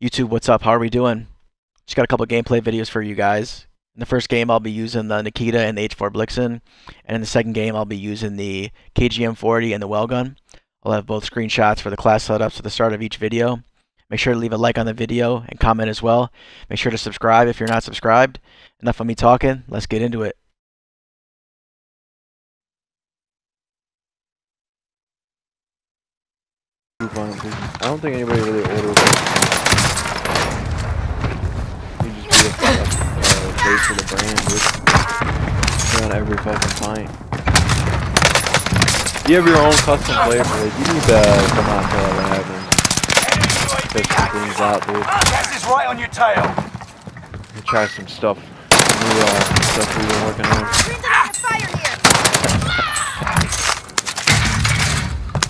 YouTube, what's up? How are we doing? Just got a couple of gameplay videos for you guys. In the first game, I'll be using the Nikita and the H4 Blixen, and in the second game, I'll be using the KGM 40 and the Wellgun. I'll have both screenshots for the class setups at the start of each video. Make sure to leave a like on the video and comment as well. Make sure to subscribe if you're not subscribed. Enough of me talking. Let's get into it. I don't think anybody really orders it. You just do a bait for the brand with around every fucking pint. You have your own custom flavor. You need to come out to having different things out, dude. Gas is right on your tail. You try some stuff. New stuff we've been working on.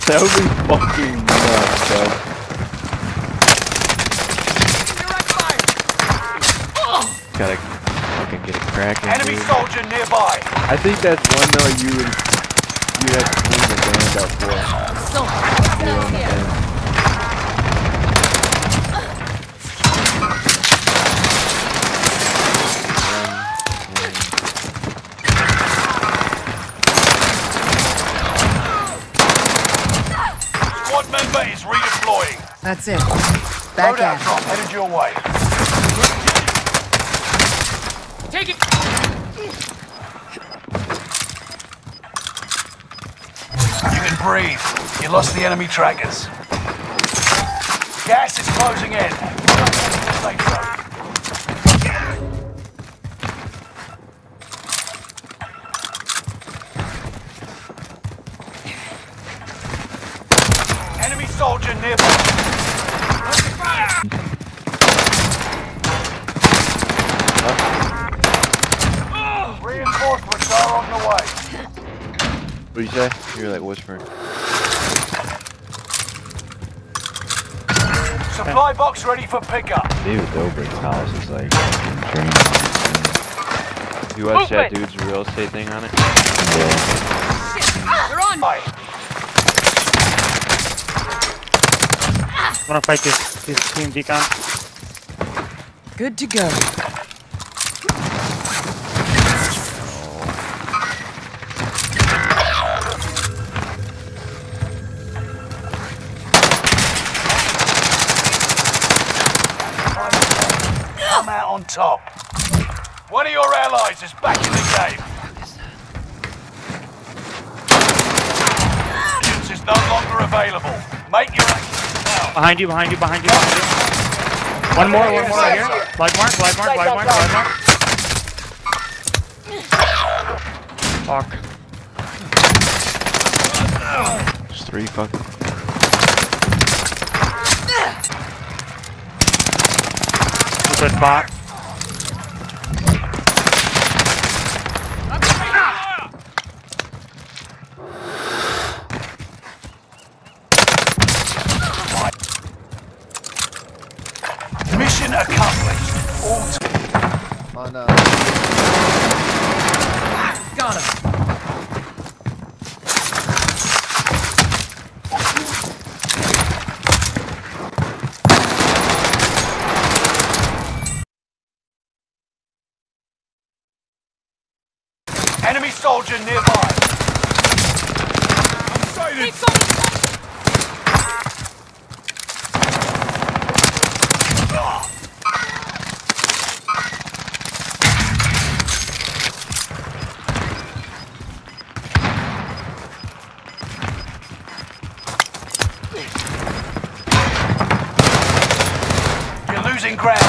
That would be fucking nuts, bro. Gotta fucking get it cracking. Enemy dude. Soldier nearby. I think that's one though you have to clean the ground up for. So is redeploying. That's it. Back out. Drop headed your way. Take it. You can breathe. You lost the enemy trackers. Gas is closing in. Safe zone. Enemy soldier nearby. What do you say? You're like whispering. Supply box ready for pickup. Dude, Dobrik's house is like dreaming. You watch that dude's real estate thing on it? Yeah. Shit. They're on! Wanna fight this team decon? Good to go. On top. One of your allies is back in the game. Agents is no longer available. Make your actions now. Behind you, behind you, behind you, behind you. One more right here. Blood mark. Fuck. There's three fucking. Good bot. Mission accomplished. All on got him. Enemy soldier nearby. I'm sighted. You're losing ground.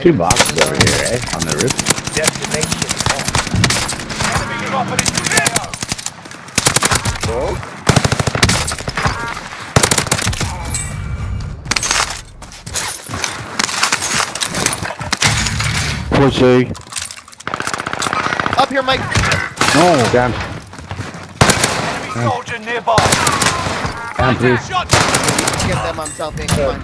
Two boxes over here, eh? On the roof. Destination. Enemy dropping into the air. Whoa. Pussy. Up here, Mike. Oh, damn. Enemy soldier nearby. Down, please. get them on South 81.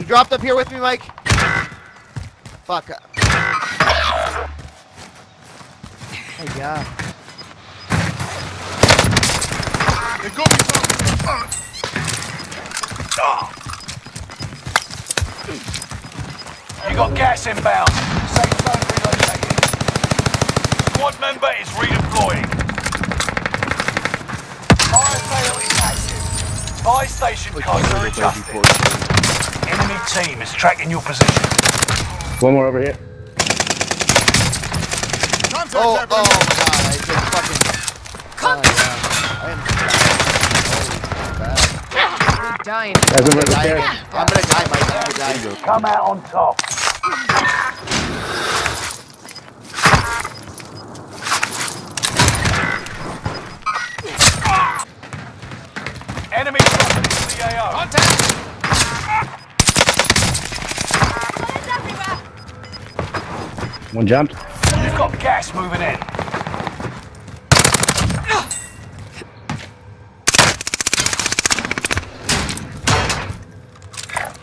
You dropped up here with me, Mike? Fuck up. Oh, yeah. They got me something. You got gas inbound. Safe zone relocated. Squad member is redeploying. Fire sale is active. Fire station codes are adjusted. Enemy team is tracking your position. One more over here. Oh, oh my god, I just fucking... I'm gonna die, Mike. I'm gonna die. Come out on top. Enemy dropping into the AO. Contact! One jumped. You've got gas moving in.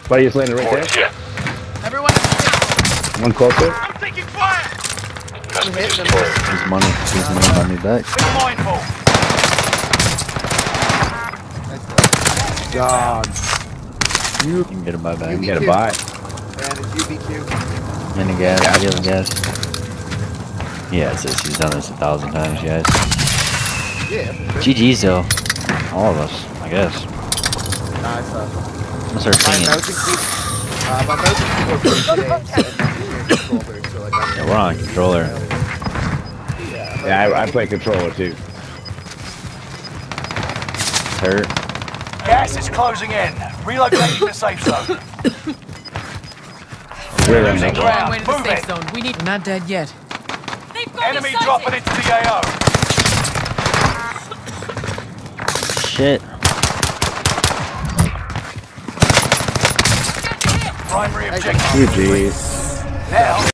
Why you just landed right there? Everyone, one closer. I'm taking fire. I'm hitting him. His money by me back. Be mindful. God, you can get him by back. You get a buy. That is UBQ. And the gas, I get the gas. Yeah, it says he's done this 1,000 times, guys. Yeah. GG's though, all of us, I guess. Nice up. Yeah, we're on controller. Yeah, I play controller too. Hurt. Gas is closing in. Relocating to safe zone. We're losing ground. Move it. We need not dead yet. Enemy dropping into the AO. Shit. Primary objective. GG's. Now,